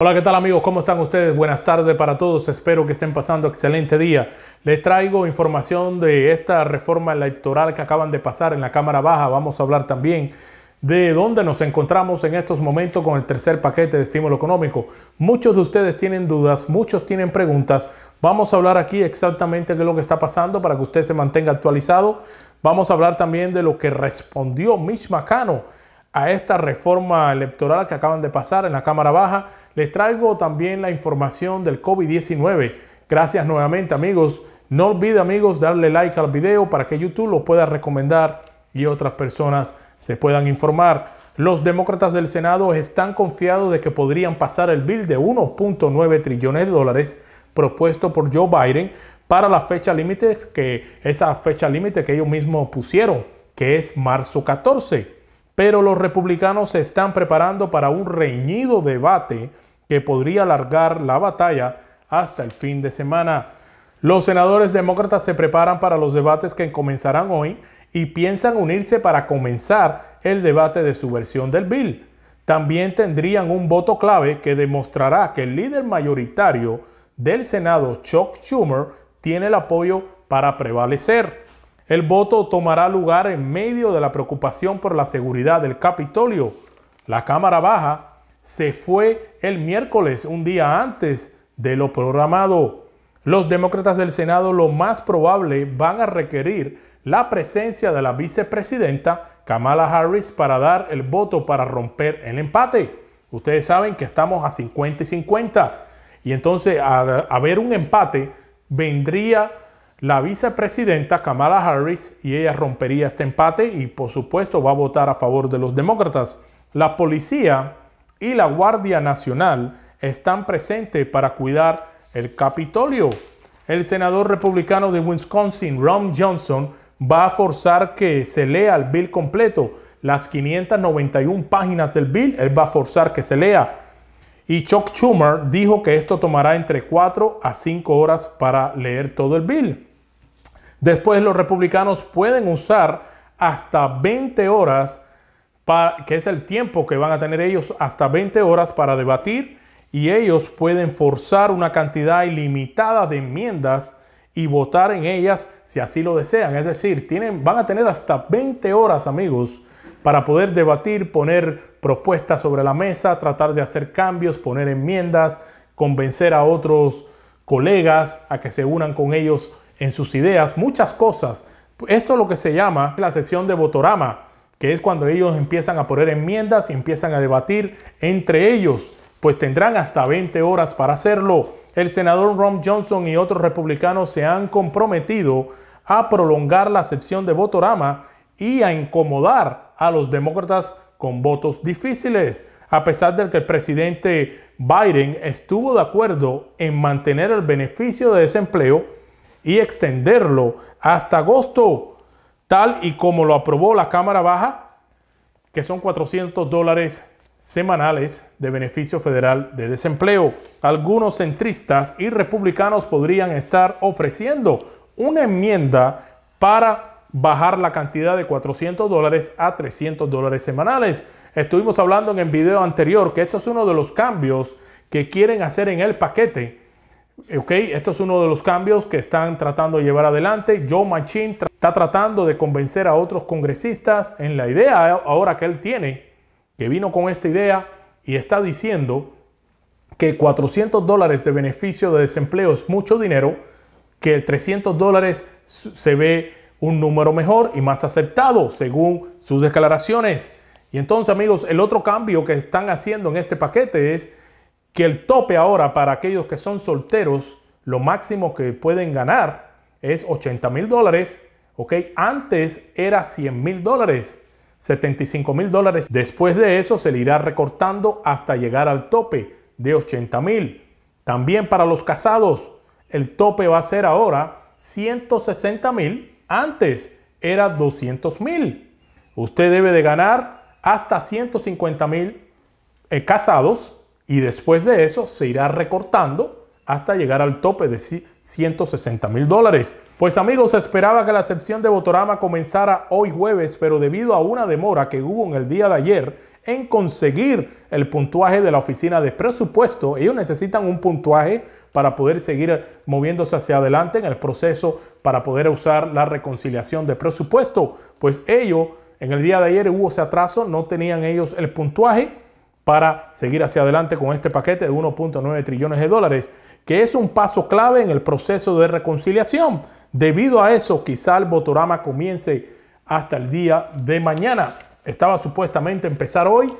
Hola, ¿qué tal amigos? ¿Cómo están ustedes? Buenas tardes para todos. Espero que estén pasando excelente día. Les traigo información de esta reforma electoral que acaban de pasar en la Cámara Baja. Vamos a hablar también de dónde nos encontramos en estos momentos con el tercer paquete de estímulo económico. Muchos de ustedes tienen dudas, muchos tienen preguntas. Vamos a hablar aquí exactamente de lo que está pasando para que usted se mantenga actualizado. Vamos a hablar también de lo que respondió Mitch McConnell a esta reforma electoral que acaban de pasar en la Cámara Baja. Les traigo también la información del COVID-19. Gracias nuevamente, amigos. No olviden, amigos, darle like al video para que YouTube lo pueda recomendar y otras personas se puedan informar. Los demócratas del Senado están confiados de que podrían pasar el bill de 1.9 trillones de dólares propuesto por Joe Biden para la fecha límite, que ellos mismos pusieron, que es marzo 14. Pero los republicanos se están preparando para un reñido debate que podría alargar la batalla hasta el fin de semana. Los senadores demócratas se preparan para los debates que comenzarán hoy y piensan unirse para comenzar el debate de su versión del bill. También tendrían un voto clave que demostrará que el líder mayoritario del Senado, Chuck Schumer, tiene el apoyo para prevalecer. El voto tomará lugar en medio de la preocupación por la seguridad del Capitolio. La Cámara Baja se fue el miércoles, un día antes de lo programado. Los demócratas del Senado lo más probable van a requerir la presencia de la vicepresidenta Kamala Harris para dar el voto para romper el empate. Ustedes saben que estamos a 50 y 50 y entonces al haber un empate vendría la vicepresidenta Kamala Harris y ella rompería este empate y por supuesto va a votar a favor de los demócratas. La policía y la Guardia Nacional están presentes para cuidar el Capitolio. El senador republicano de Wisconsin, Ron Johnson, va a forzar que se lea el bill completo. Las 591 páginas del bill, él va a forzar que se lea. Y Chuck Schumer dijo que esto tomará entre 4 a 5 horas para leer todo el bill. Después los republicanos pueden usar hasta 20 horas, que es el tiempo que van a tener ellos, hasta 20 horas para debatir, y ellos pueden forzar una cantidad ilimitada de enmiendas y votar en ellas si así lo desean. Es decir, van a tener hasta 20 horas, amigos, para poder debatir, poner propuestas sobre la mesa, tratar de hacer cambios, poner enmiendas, convencer a otros colegas a que se unan con ellos en sus ideas, muchas cosas. Esto es lo que se llama la sesión de Votorama, que es cuando ellos empiezan a poner enmiendas y empiezan a debatir entre ellos. Pues tendrán hasta 20 horas para hacerlo. El senador Ron Johnson y otros republicanos se han comprometido a prolongar la sesión de Votorama y a incomodar a los demócratas con votos difíciles, a pesar de que el presidente Biden estuvo de acuerdo en mantener el beneficio de desempleo y extenderlo hasta agosto, tal y como lo aprobó la Cámara Baja, que son $400 semanales de beneficio federal de desempleo. Algunos centristas y republicanos podrían estar ofreciendo una enmienda para bajar la cantidad de $400 a $300 semanales. Estuvimos hablando en el video anterior que esto es uno de los cambios que quieren hacer en el paquete. Okay, esto es uno de los cambios que están tratando de llevar adelante. Joe Manchin está tratando de convencer a otros congresistas en la idea ahora que él tiene, que vino con esta idea y está diciendo que $400 de beneficio de desempleo es mucho dinero, que el $300 se ve un número mejor y más aceptado según sus declaraciones. Y entonces, amigos, el otro cambio que están haciendo en este paquete es que el tope ahora para aquellos que son solteros, lo máximo que pueden ganar es $80,000. ¿Okay? Antes era $100,000, $75,000. Después de eso se le irá recortando hasta llegar al tope de $80,000. También para los casados, el tope va a ser ahora $160,000. Antes era $200,000. Usted debe de ganar hasta $150,000 casados y después de eso se irá recortando hasta llegar al tope de $160,000. Pues amigos, se esperaba que la sección de Votorama comenzara hoy jueves, pero debido a una demora que hubo en el día de ayer, en conseguir el puntuaje de la oficina de presupuesto. Ellos necesitan un puntuaje para poder seguir moviéndose hacia adelante en el proceso para poder usar la reconciliación de presupuesto. Pues ellos, en el día de ayer hubo ese atraso, no tenían ellos el puntuaje para seguir hacia adelante con este paquete de 1.9 trillones de dólares, que es un paso clave en el proceso de reconciliación. Debido a eso, quizá el Botorama comience hasta el día de mañana. Estaba supuestamente empezar hoy,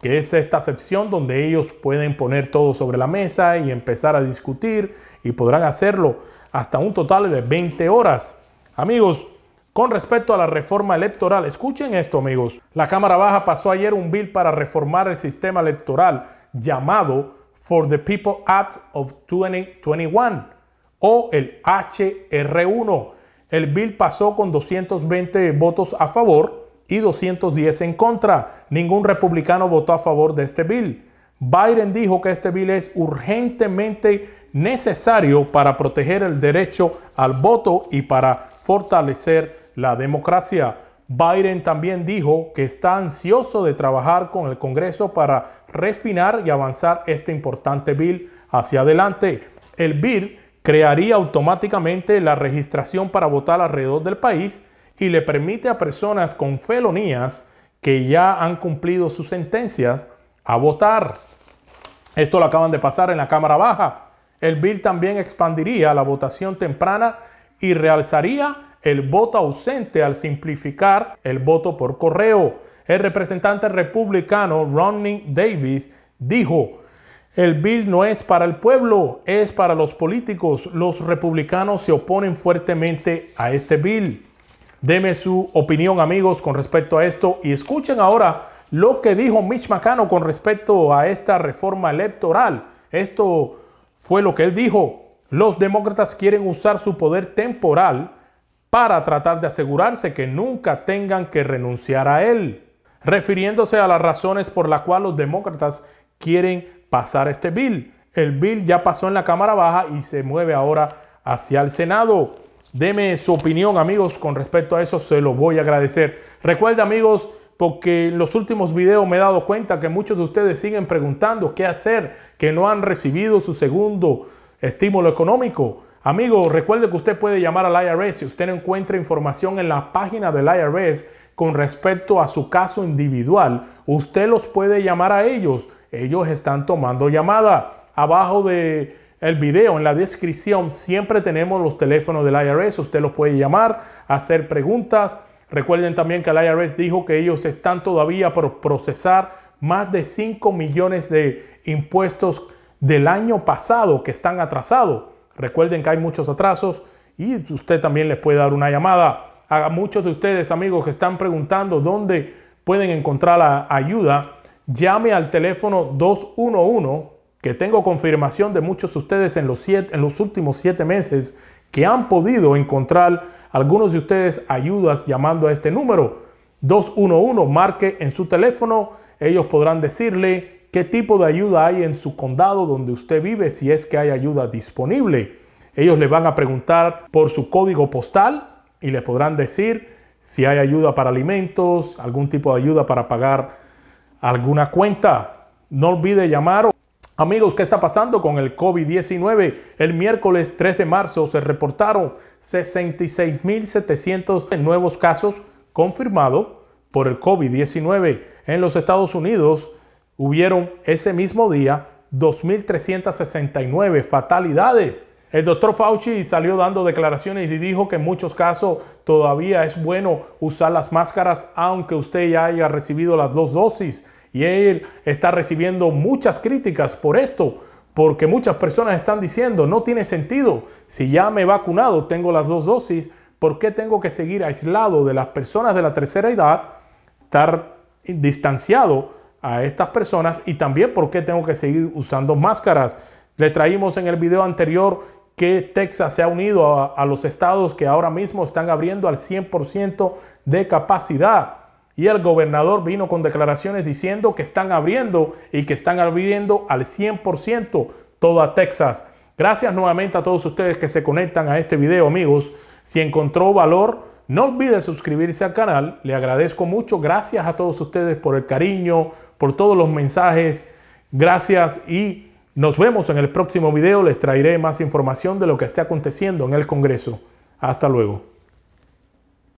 que es esta sección donde ellos pueden poner todo sobre la mesa y empezar a discutir, y podrán hacerlo hasta un total de 20 horas. Amigos, con respecto a la reforma electoral, escuchen esto, amigos. La Cámara Baja pasó ayer un bill para reformar el sistema electoral llamado For the People Act of 2021 o el HR1. El bill pasó con 220 votos a favor y 210 en contra. Ningún republicano votó a favor de este bill. Biden dijo que este bill es urgentemente necesario para proteger el derecho al voto y para fortalecer la democracia. Biden también dijo que está ansioso de trabajar con el Congreso para refinar y avanzar este importante bill hacia adelante. El bill crearía automáticamente la registración para votar alrededor del país y le permite a personas con felonías que ya han cumplido sus sentencias a votar. Esto lo acaban de pasar en la Cámara Baja. El bill también expandiría la votación temprana y realzaría el voto ausente al simplificar el voto por correo. El representante republicano Ronnie Davis dijo: el bill no es para el pueblo, es para los políticos. Los republicanos se oponen fuertemente a este bill. Deme su opinión, amigos, con respecto a esto, y escuchen ahora lo que dijo Mitch McConnell con respecto a esta reforma electoral. Esto fue lo que él dijo. Los demócratas quieren usar su poder temporal para tratar de asegurarse que nunca tengan que renunciar a él, refiriéndose a las razones por las cuales los demócratas quieren pasar este bill. El bill ya pasó en la Cámara Baja y se mueve ahora hacia el Senado. Deme su opinión, amigos, con respecto a eso. Se lo voy a agradecer. Recuerda, amigos, porque en los últimos videos me he dado cuenta que muchos de ustedes siguen preguntando qué hacer, que no han recibido su segundo estímulo económico. Amigos, recuerde que usted puede llamar al IRS si usted no encuentra información en la página del IRS con respecto a su caso individual. Usted los puede llamar a ellos. Ellos están tomando llamada. Abajo del video, en la descripción, siempre tenemos los teléfonos del IRS. Usted los puede llamar, hacer preguntas. Recuerden también que el IRS dijo que ellos están todavía por procesar más de 5 millones de impuestos del año pasado que están atrasados. Recuerden que hay muchos atrasos y usted también les puede dar una llamada. A muchos de ustedes, amigos, que están preguntando dónde pueden encontrar la ayuda, llame al teléfono 211, que tengo confirmación de muchos de ustedes en los últimos 7 meses que han podido encontrar algunos de ustedes ayudas llamando a este número. 211, marque en su teléfono. Ellos podrán decirle qué tipo de ayuda hay en su condado donde usted vive, si es que hay ayuda disponible. Ellos le van a preguntar por su código postal y le podrán decir si hay ayuda para alimentos, algún tipo de ayuda para pagar alguna cuenta. No olvide llamar. Amigos, ¿qué está pasando con el COVID-19? El miércoles 3 de marzo se reportaron 66.700 nuevos casos confirmados por el COVID-19 en los Estados Unidos. Hubieron ese mismo día 2.369 fatalidades. El doctor Fauci salió dando declaraciones y dijo que en muchos casos todavía es bueno usar las máscaras aunque usted ya haya recibido las 2 dosis. Y él está recibiendo muchas críticas por esto, porque muchas personas están diciendo: no tiene sentido, si ya me he vacunado, tengo las 2 dosis, ¿por qué tengo que seguir aislado de las personas de la tercera edad, estar distanciado a estas personas, y también por qué tengo que seguir usando máscaras? Le traímos en el video anterior que Texas se ha unido a los estados que ahora mismo están abriendo al 100% de capacidad, y el gobernador vino con declaraciones diciendo que están abriendo y que están abriendo al 100% toda Texas. Gracias nuevamente a todos ustedes que se conectan a este video, amigos. Si encontró valor, No olviden suscribirse al canal. Le agradezco mucho. Gracias a todos ustedes por el cariño, por todos los mensajes. Gracias y nos vemos en el próximo video. Les traeré más información de lo que está aconteciendo en el Congreso. Hasta luego.